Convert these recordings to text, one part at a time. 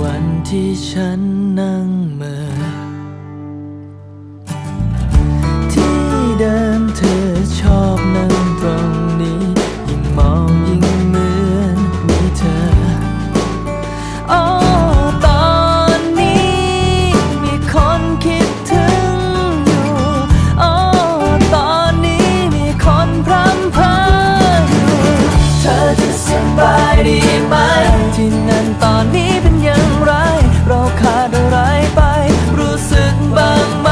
วันที่ฉันนั่งเมื่อที่เดิมเธอชอบนั่งตรงนี้ยิ่งมองยิ่งเหมือนมีเธอโอ้ตอนนี้มีคนคิดถึงอยู่โอ้ตอนนี้มีคนพร่ำเพ้ออยู่เธอจะสบายดีไหมที่นั่นตอนนี้เป็นอย่างไรเราขาดอะไรไปรู้สึกบ้างไหม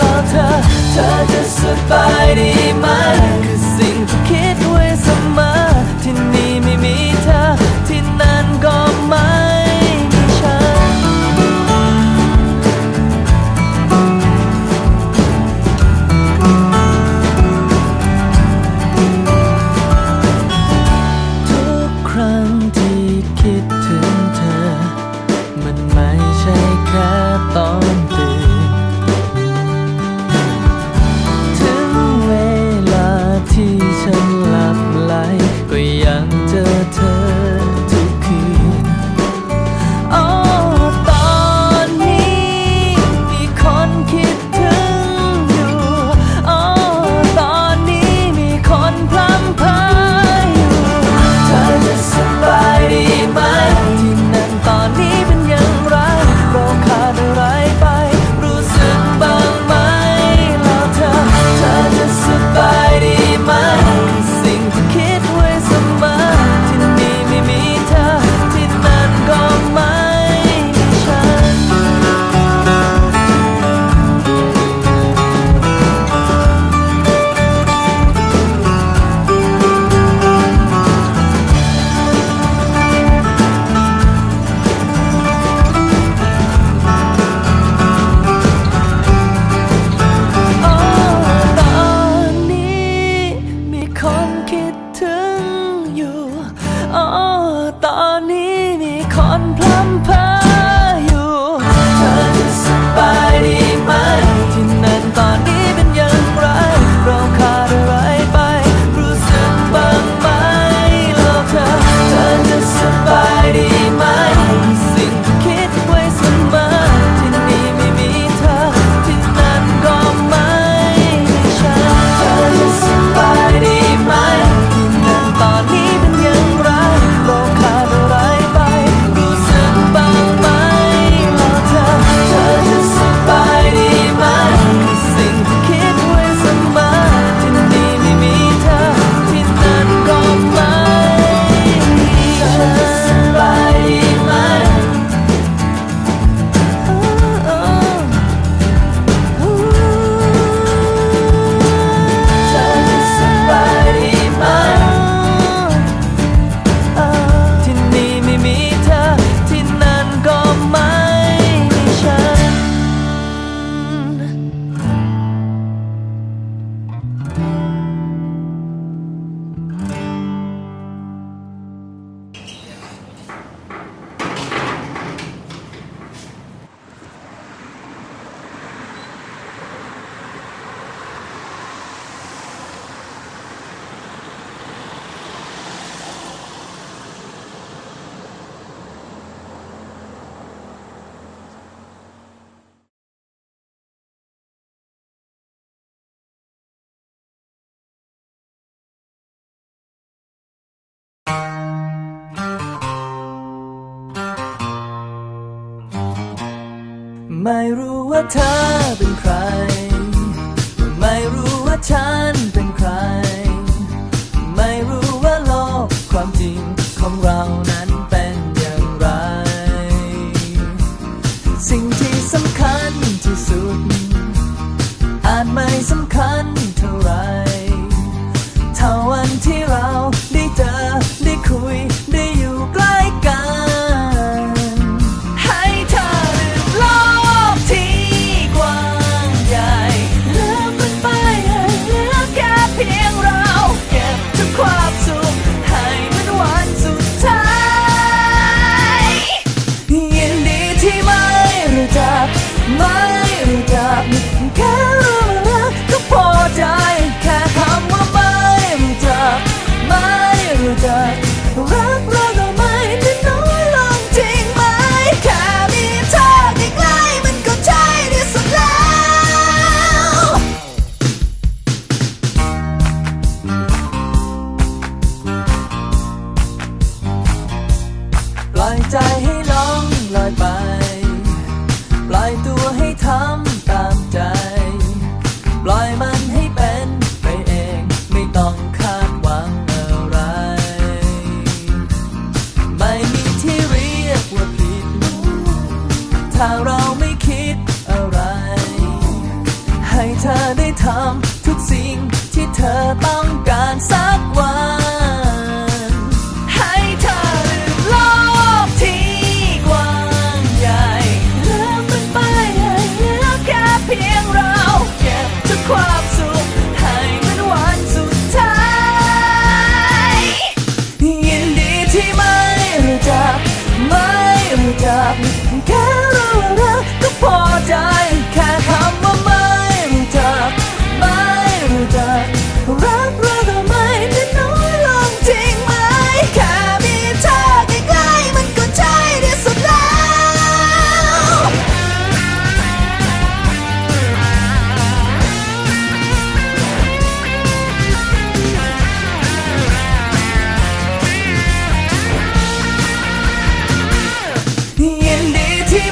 ล่ะเธอจะสบายดีไหมคือสิ่งที่คิดไว้เสมอที่นี่ไม่มีเธอที่นั่นก็ไม่มีฉันทุกครั้งที่คิดถึงเธอมันไม่ใช่แค่ตอนตื่นถึงเวลาที่ฉันหลับไหลก็ยังเจอเธอทุกคืนโอ้ตอนนี้มีคนคิดถึงอยู่โอ้ตอนนี้มีคนพร่ำเพ้ออยู่เธอจะสบายดีไหมที่นั่นตอนนี้เป็นอย่างไรเราขาดอะไรไปรู้สึกบ้างไหมแล้วเธอจะสบายดีไหมคือสิ่งที่คิดไว้เสมอที่นี่ไม่มีเธอที่นั่นก็ไม่มีฉันโอ้ตอนนี้มีคนคิดถึงอยู่โอ้ตอนนี้มีคนพร่ำเพ้ออยู่เธอจะสบายดีไหมที่นั่นตอนนี้เป็นอย่างไรเราขาดอะไรไปรู้สึกบ้างไหมแล้วเธอจะสบายดีไหมคือสิ่งที่คิดไว้เสมอที่นี่ไม่มีเธอที่นั่นก็ไม่มีฉันเธอจะสบายดีไหมที่นั่นตอนนี้เป็นอย่างไรเราขาดอะไรไปรู้สึกบ้างไหมแล้วเธอจะสบายดีไหมคือสิ่งที่คิดไว้เสมอที่นี่ไม่มีเธอที่นั่นก็ไม่มีฉันเธอจะสบายดีไหม เธอจะสบายดีไหมที่นี่ไม่มีเธอที่นั่นก็ไม่มีฉันไม่รู้ว่าเธอเป็นใครไม่รู้ว่าฉันเป็นใครไม่รู้ว่าโลกความจริงของเรานั้นเป็นอย่างไรสิ่งที่สำคัญที่สุดอาจไม่สำคัญเท่าไรเท่าวันที่เราได้เจอได้คุยได้อยู่ใกล้กันไม่รู้จักแค่รู้รักก็พอใจแค่คำว่าไม่รู้จักไม่รู้จักรักเราทำไมได้น้อยลงจริงไหม ถ้าเราไม่คิดอะไรให้เธอได้ทำทุกสิ่งที่เธอต้องการสักวันแค่รู้รักก็พอใจแค่คำว่าไม่รู้จักไม่รู้จักรักเราทำไมได้น้อยลงจริงไหมแค่มีเธอใกล้ๆมันก็ใช่ที่สุดแล้วยินดีที่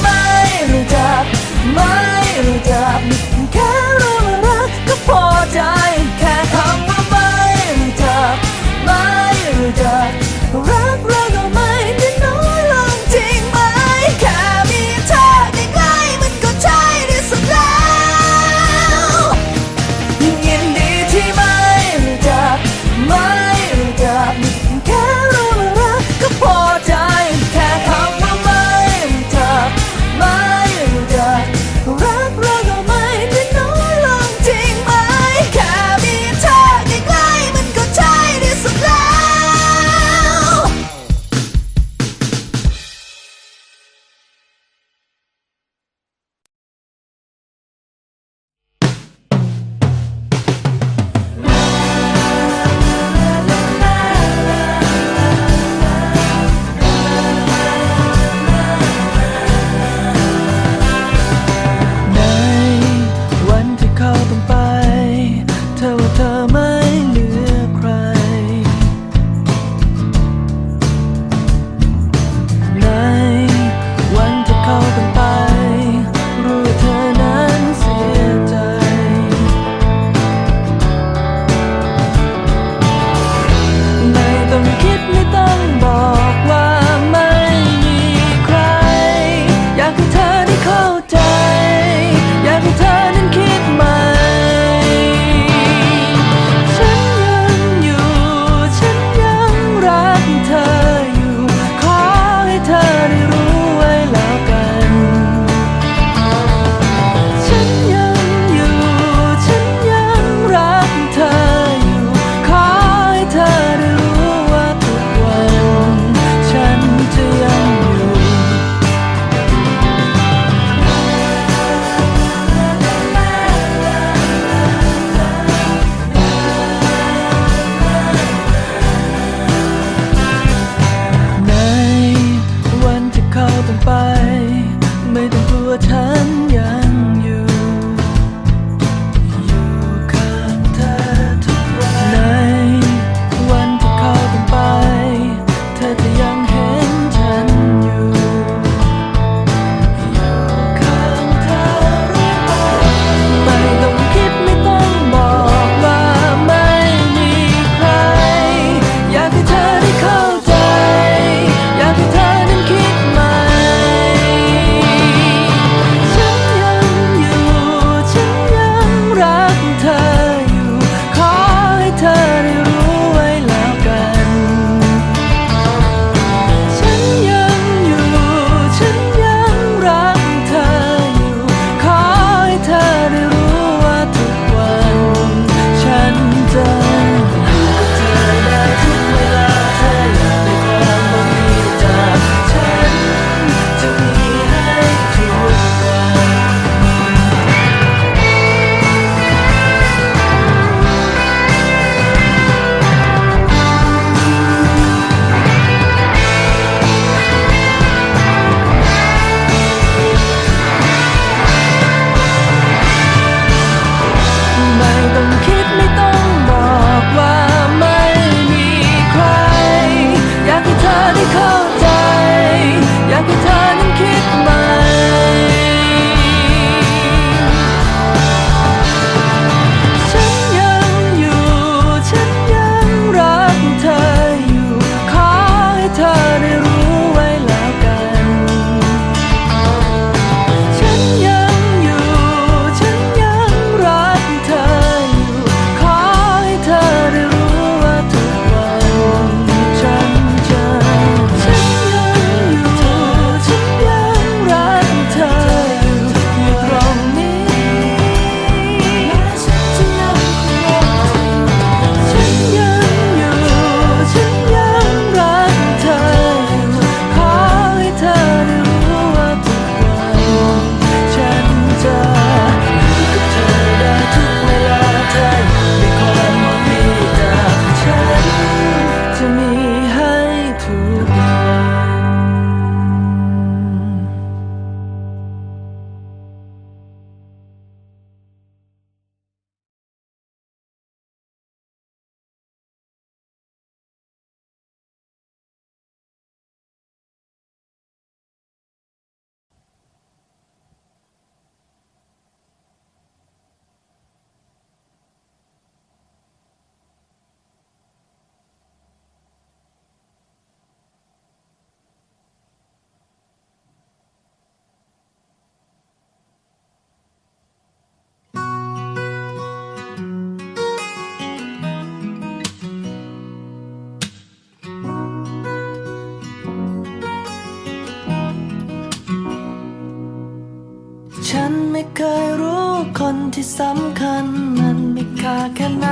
เคยรู้คนที่สำคัญมันมีค่าแค่ไหน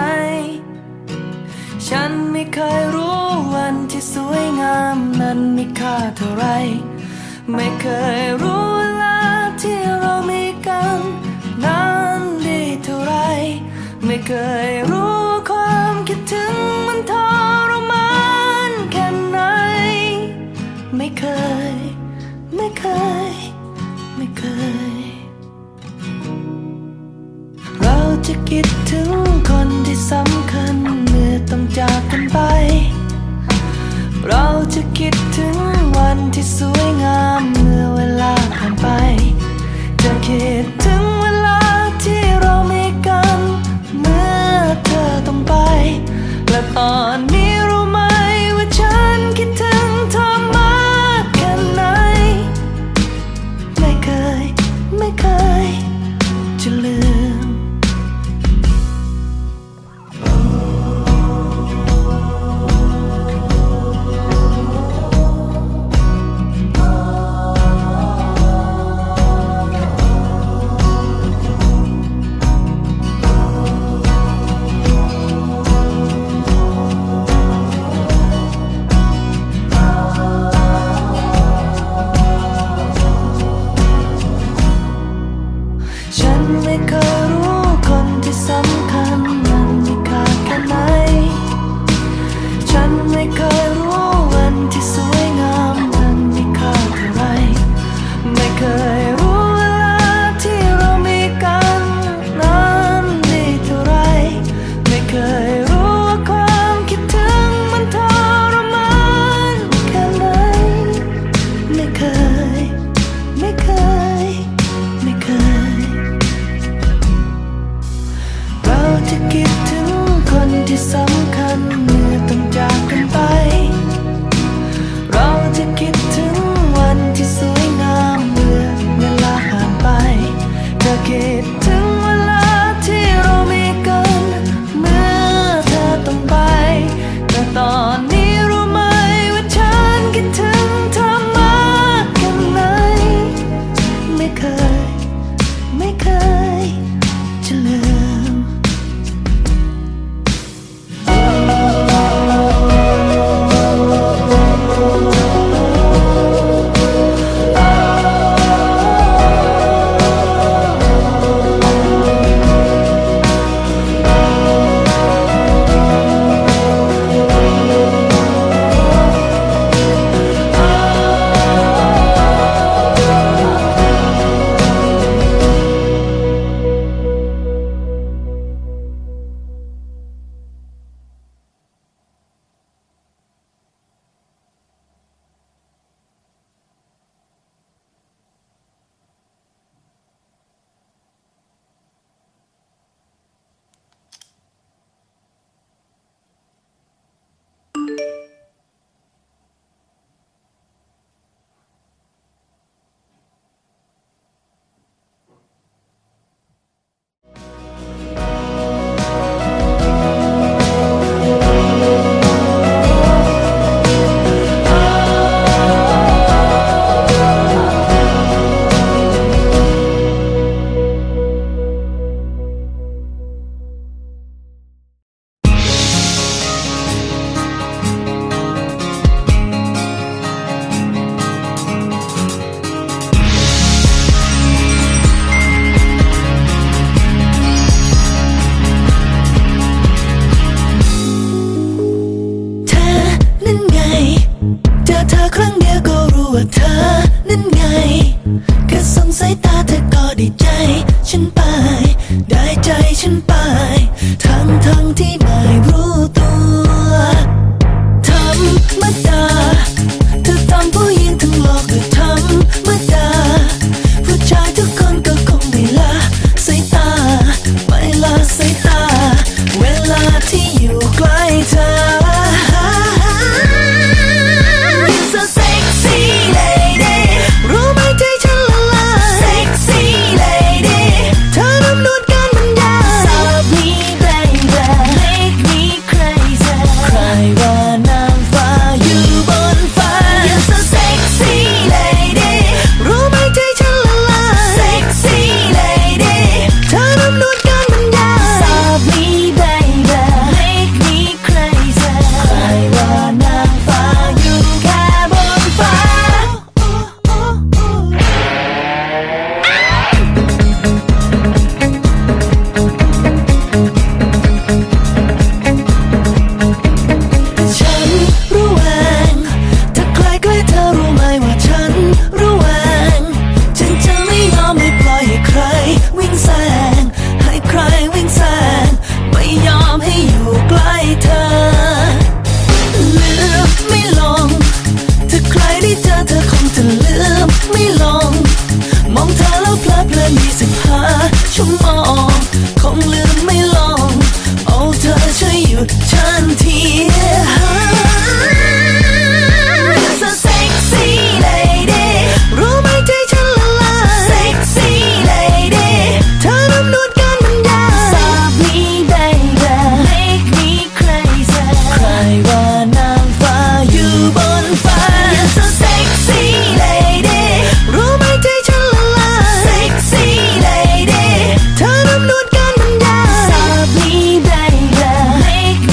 ฉันไม่เคยรู้วันที่สวยงามนั้นมีค่าเท่าไรไม่เคยรู้เวลาที่เรามีกันนั้นดีเท่าไรไม่เคยรู้ความคิดถึงมันทรมานแค่ไหนไม่เคยเราจะคิดถึงคนที่สำคัญเมื่อต้องจากกันไปเราจะคิดถึงวันที่สวยงามเมื่อเวลาผ่านไปจะคิดถึงเวลาที่เรามีกันเมื่อเธอต้องไปและตอนนี้รู้ไหมว่าฉันคิดถึงเธอมากแค่ไหนไม่เคยจะลืม เกิน25ชั่วโมงคงลืมไม่ลงโอ้เธอช่วยหยุดฉันทีYou're so sexy lady รู้ไหมใจฉันละลาย Sexy lady เธอทำนวดการบันดาล Stop me baby Make me crazy ใครว่านางฟ้าอยู่บนฟ้า You're so sexy lady รู้ไหมใจฉันละลาย Sexy lady เธอทำนวดการบันดาล Stop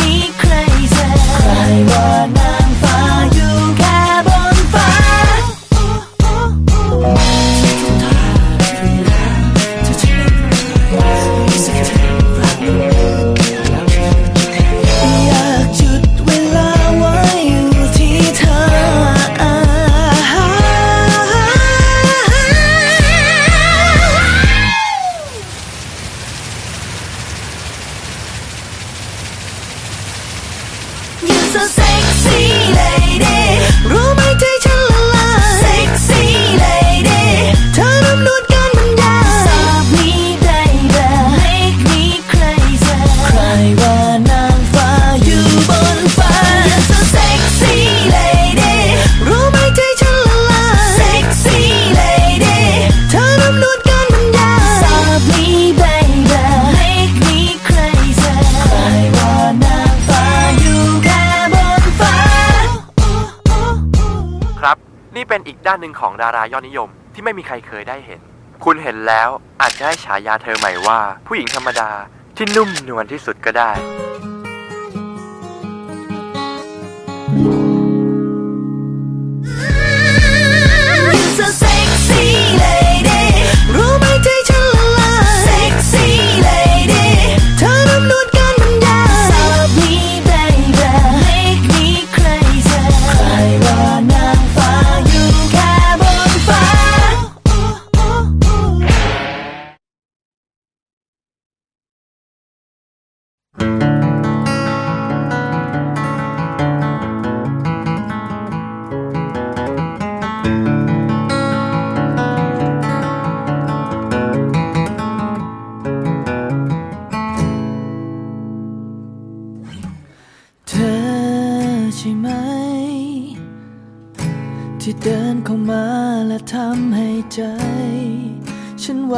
me baby Make me crazy ใครว่านางฟ้านี่เป็นอีกด้านหนึ่งของดารายอดนิยมที่ไม่มีใครเคยได้เห็นคุณเห็นแล้วอาจจะให้ฉายาเธอใหม่ว่าผู้หญิงธรรมดาที่นุ่มนวลที่สุดก็ได้ที่เดินเข้ามาและทำให้ใจฉันไหว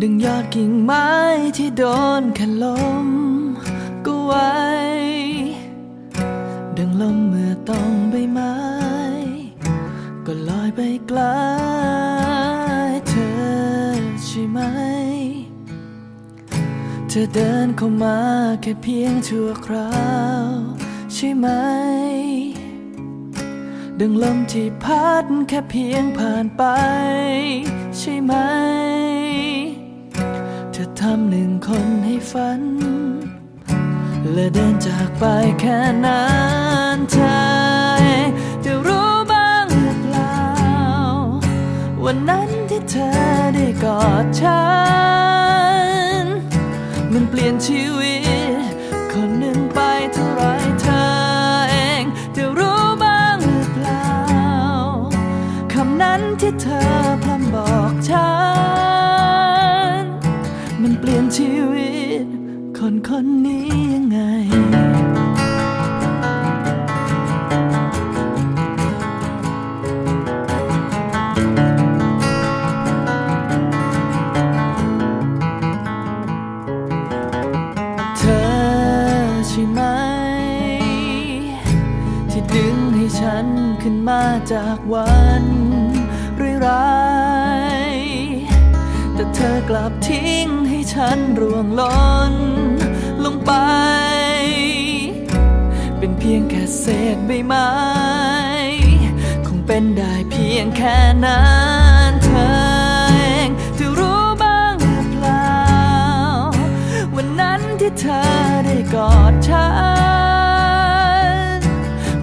ดึงยอดกิ่งไม้ที่โดนแค่ลมก็ไหวดังลมเมื่อต้องใบไม้ก็ลอยไปไกลเธอใช่ไหมเธอเดินเข้ามาแค่เพียงชั่วคราวใช่ไหมดึงลมที่พัดแค่เพียงผ่านไปใช่ไหมเธอทำหนึ่งคนให้ฝันและเดินจากไปแค่นั้นเธอจะรู้บ้างหรือเปล่าวันนั้นที่เธอได้กอดฉันมันเปลี่ยนชีวิตคนหนึ่งไปเท่าไรเธอเองจะรู้นั้นที่เธอพร่ำบอกฉันมันเปลี่ยนชีวิตคนคนนี้ยังไงเธอใช่ไหมที่ดึงให้ฉันขึ้นมาจากวันแต่เธอกลับทิ้งให้ฉันร่วงหล่นลงไปเป็นเพียงแค่เศษใบไม้คงเป็นได้เพียงแค่นั้นเธอเองจะรู้บ้างหรือเปล่าวันนั้นที่เธอได้กอดฉัน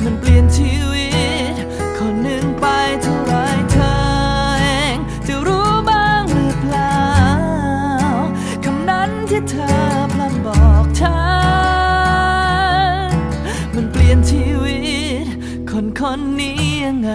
มันเปลี่ยนชีวิตคนหนึ่งไปเท่าไรเธอพร่ำบอกฉันมันเปลี่ยนชีวิตคนคนนี้ยังไง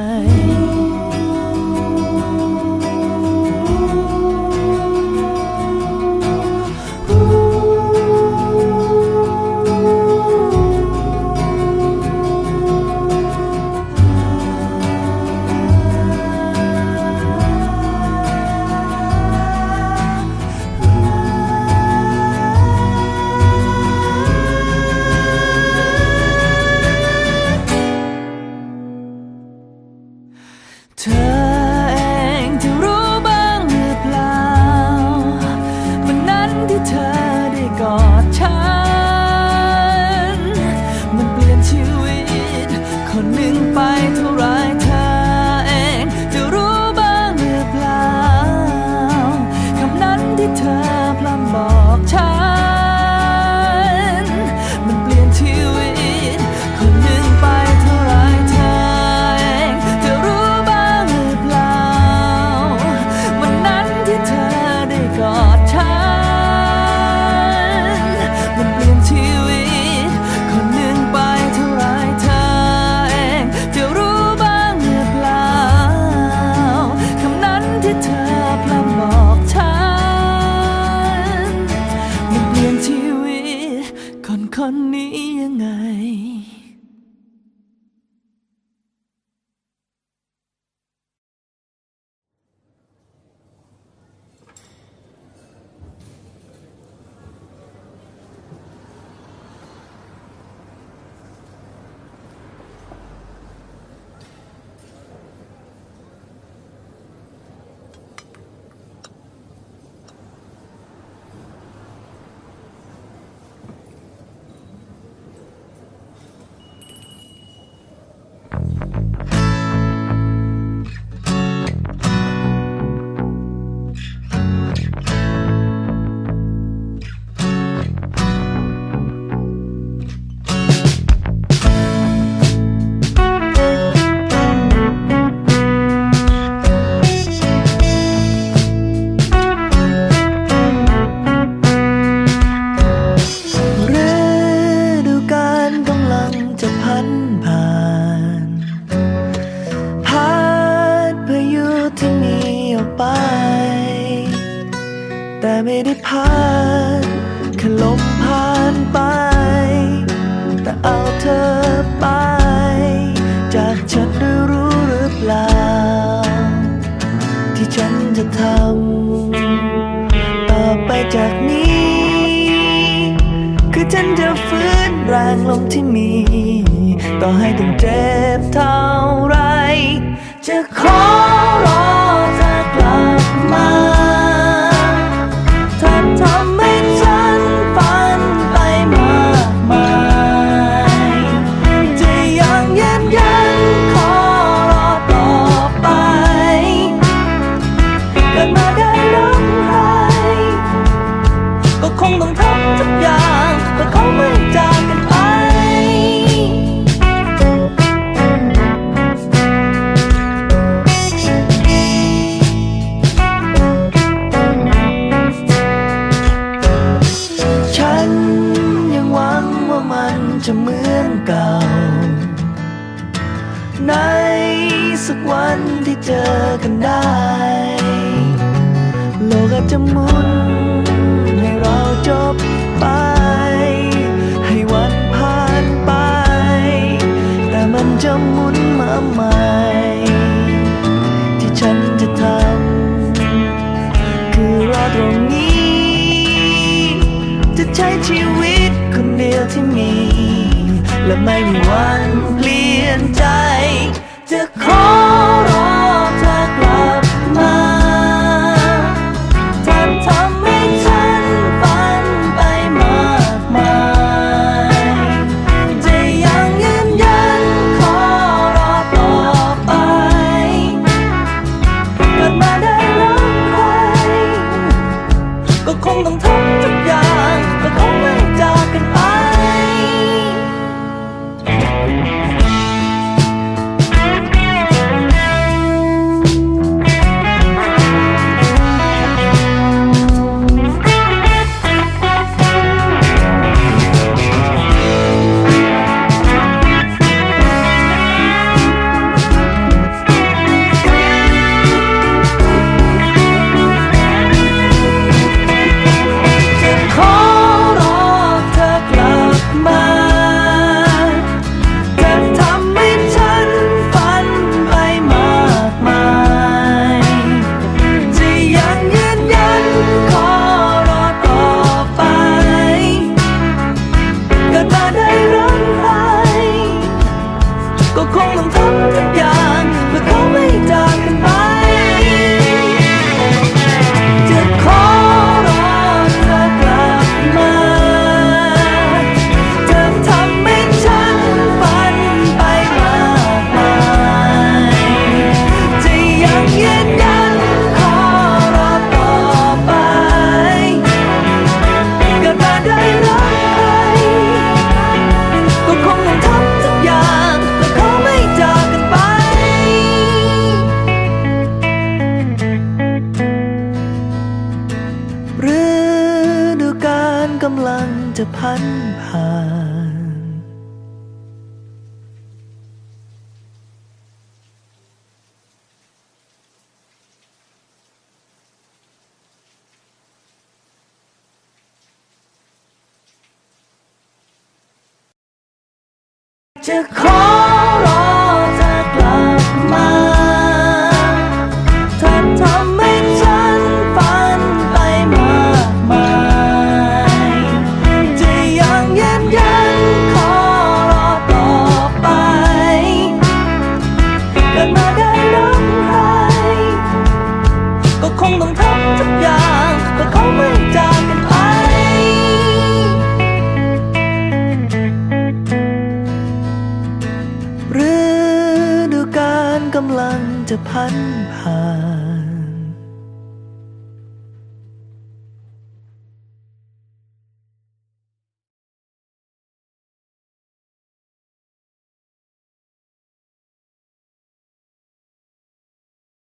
ไปแต่ไม่ได้ผ่านแค่ลมผ่านไปแต่เอาเธอไปจากฉันได้รู้หรือเปล่าที่ฉันจะทำต่อไปจากนี้คือฉันจะฟื้นแรงลมที่มีต่อให้ต้องเจ็บเท่าไรจะขอรอเธอกลับมาเธอทำให้ฉันฝันไปมากมายจะยังยืนยันขอรอต่อไปเกิดมาได้น้ำหายก็คงต้องทำทุกอย่างแต่คงไม่จากกันไปจะเหมือนเก่าในสักวันที่เจอกันได้โลกอาจจะหมุนให้เราจบไปให้วันผ่านไปแต่มันจะหมุนมาใหม่ที่ฉันจะทำคือรอตรงนี้จะใช้ชีวิตคนเดียวที่มีและไม่มีวันเปลี่ยนใจจะขอรอเธอกลับมาเธอทำให้ฉันฝันไปมากมายจะยังยืนยันขอรอต่อไปเกิดมาได้รักใครก็คงต้องทำทุกอย่างก็คงไม่จากกันไปพันผ่านจะขอรอเธอกลับมาเธอทำให้ฉันฝันไปมากมายคงต้องทำทุกอย่างแต่คงไม่จากกันไปฤดูกาลกำลังจะพันผ่าน